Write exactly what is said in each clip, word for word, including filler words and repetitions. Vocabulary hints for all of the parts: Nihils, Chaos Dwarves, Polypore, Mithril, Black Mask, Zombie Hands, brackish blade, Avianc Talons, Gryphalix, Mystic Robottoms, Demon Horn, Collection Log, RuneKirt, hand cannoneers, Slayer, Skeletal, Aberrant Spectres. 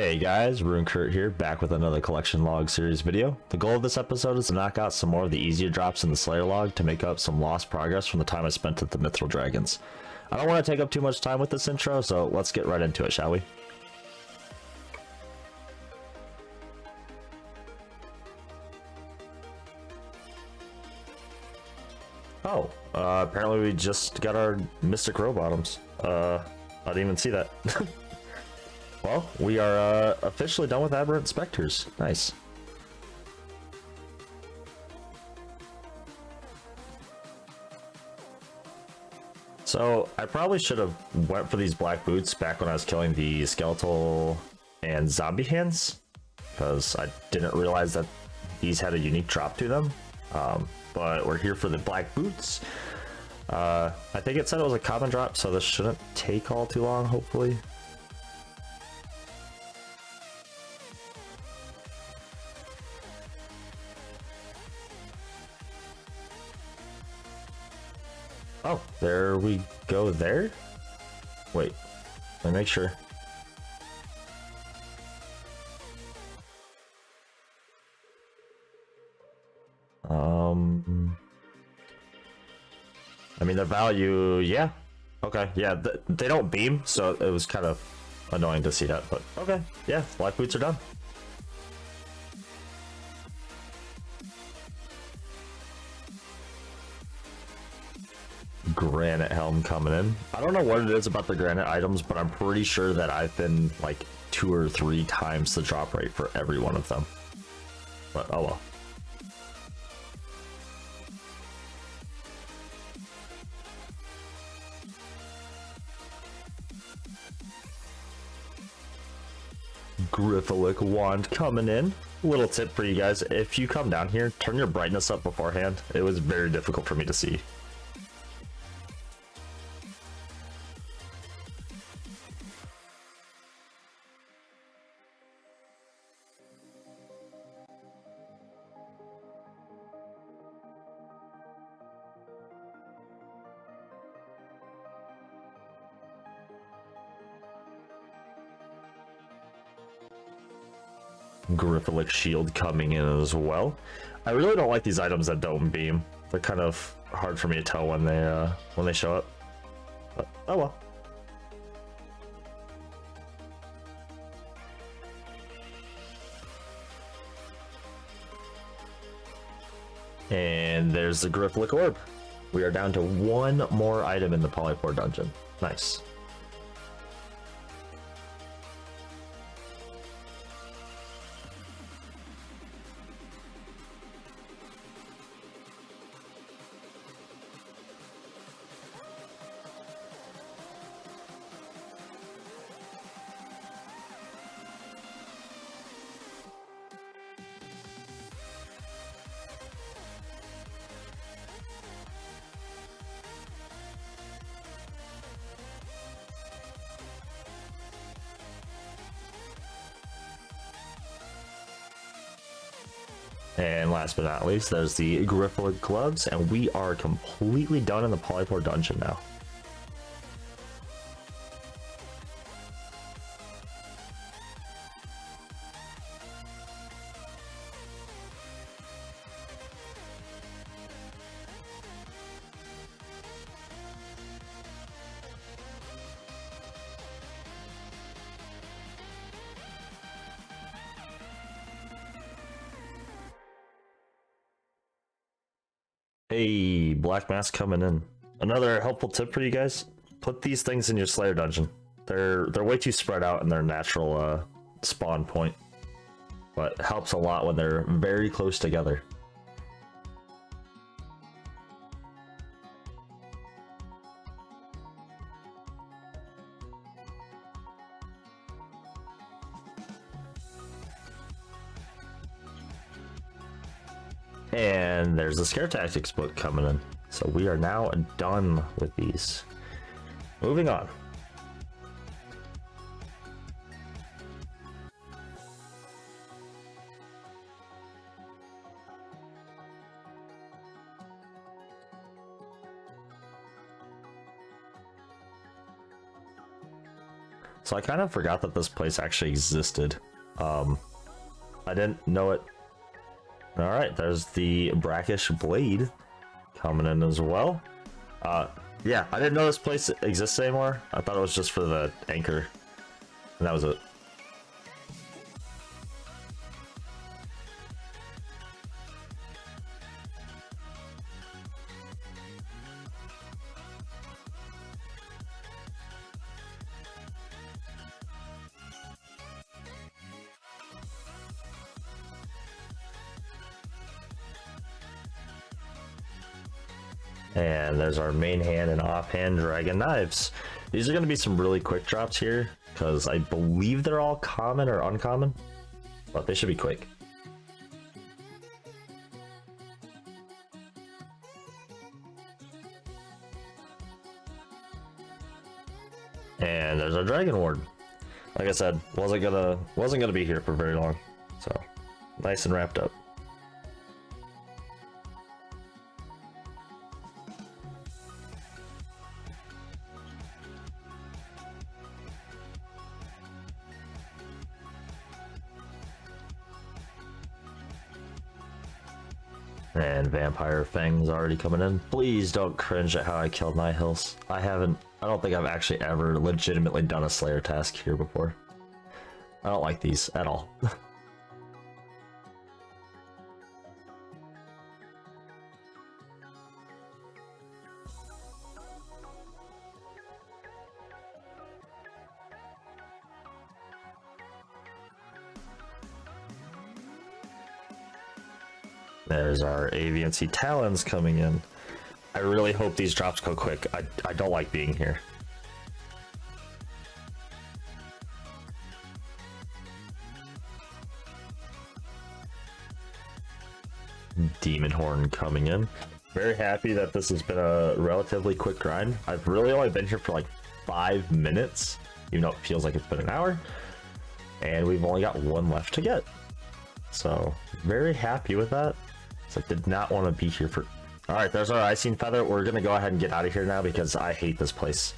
Hey guys, RuneKirt here, back with another collection log series video. The goal of this episode is to knock out some more of the easier drops in the Slayer log to make up some lost progress from the time I spent at the Mithril Dragons. I don't want to take up too much time with this intro, so let's get right into it, shall we? Oh, uh, apparently we just got our Mystic Robottoms. Uh, I didn't even see that. Well, we are uh, officially done with Aberrant Spectres. Nice. So, I probably should have went for these black boots back when I was killing the Skeletal and Zombie Hands, because I didn't realize that these had a unique drop to them. Um, but we're here for the black boots. Uh, I think it said it was a common drop, so this shouldn't take all too long, hopefully. Oh, there we go there? Wait, let me make sure. Um, I mean, the value, yeah. Okay, yeah, th they don't beam, so it was kind of annoying to see that, but okay, yeah, black boots are done. Granite helm coming in. I don't know what it is about the granite items, but I'm pretty sure that I've been like two or three times the drop rate for every one of them. But oh well. Gryphalix wand coming in. Little tip for you guys, if you come down here, turn your brightness up beforehand. It was very difficult for me to see. Gryphalix shield coming in as well. I really don't like these items that don't beam. They're kind of hard for me to tell when they uh, when they show up. But oh well. And there's the Gryphalix orb. We are down to one more item in the Polypore dungeon. Nice. And last but not least, there's the Gryphalix gloves, and we are completely done in the Polypore dungeon now. Hey, Black Mask coming in. Another helpful tip for you guys, put these things in your Slayer dungeon. They're they're way too spread out in their natural uh, spawn point, but it helps a lot when they're very close together. And there's the Scare Tactics book coming in. So we are now done with these. Moving on. So I kind of forgot that this place actually existed. Um, I didn't know it. Alright, there's the brackish blade coming in as well. Uh, yeah, I didn't know this place exists anymore. I thought it was just for the anchor. And that was it. And there's our main hand and offhand dragon knives. These are going to be some really quick drops here, because I believe they're all common or uncommon, but they should be quick. And there's our dragon ward. Like I said, wasn't gonna wasn't gonna be here for very long, so nice and wrapped up. And Vampire Fang's already coming in. Please don't cringe at how I killed Nihils. I haven't, I don't think I've actually ever legitimately done a Slayer task here before. I don't like these at all. There's our Avianc Talons coming in. I really hope these drops go quick. I, I don't like being here. Demon Horn coming in. Very happy that this has been a relatively quick grind. I've really only been here for like five minutes, even though it feels like it's been an hour. And we've only got one left to get. So, very happy with that. So I did not want to be here for... Alright, there's our Icing Feather. We're going to go ahead and get out of here now because I hate this place.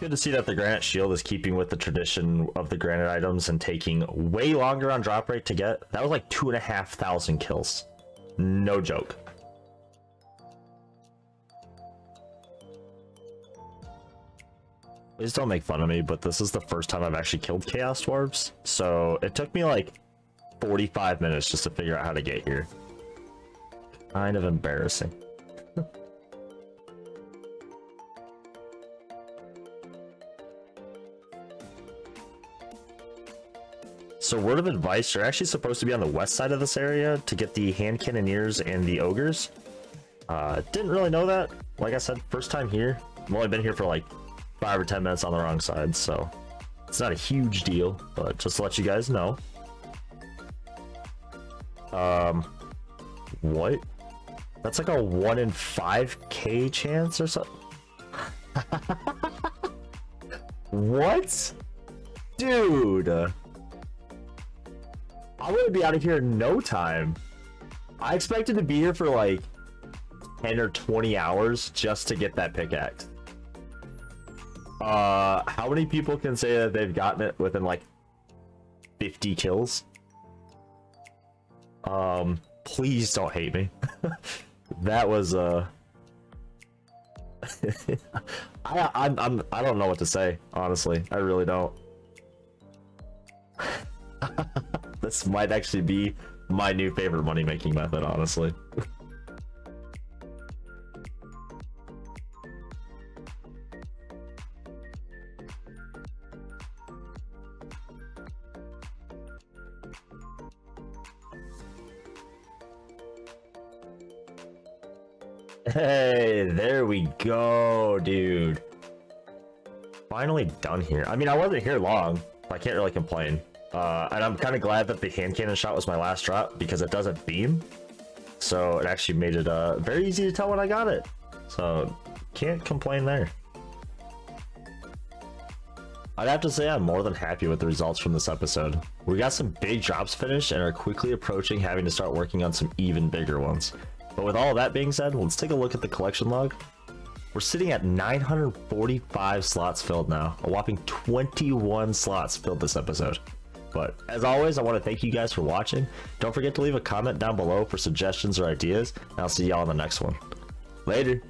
Good to see that the Granite Shield is keeping with the tradition of the Granite items and taking way longer on drop rate to get. That was like two and a half thousand kills. No joke. Please don't make fun of me, but this is the first time I've actually killed Chaos Dwarves, so it took me like forty-five minutes just to figure out how to get here. Kind of embarrassing. So word of advice, you're actually supposed to be on the west side of this area to get the hand cannoneers and the ogres. Uh, didn't really know that. Like I said, first time here. I've only been here for like five or ten minutes on the wrong side, so it's not a huge deal, but just to let you guys know. Um, what? That's like a one in five K chance or something. What? Dude, I'm gonna be out of here in no time. I expected to be here for like ten or twenty hours just to get that pickaxe. Uh, how many people can say that they've gotten it within, like, fifty kills? Um, please don't hate me. That was, uh... I, I'm, I'm, I don't know what to say, honestly. I really don't. This might actually be my new favorite money-making method, honestly. Hey, there we go, dude. Finally done here. I mean, I wasn't here long. I can't really complain. Uh, and I'm kind of glad that the hand cannon shot was my last drop because it doesn't beam. So it actually made it uh, very easy to tell when I got it. So can't complain there. I'd have to say I'm more than happy with the results from this episode. We got some big drops finished and are quickly approaching having to start working on some even bigger ones. But with all of that being said, let's take a look at the collection log. We're sitting at nine hundred forty-five slots filled now, a whopping twenty-one slots filled this episode. But as always, I want to thank you guys for watching. Don't forget to leave a comment down below for suggestions or ideas, and I'll see y'all in the next one. Later!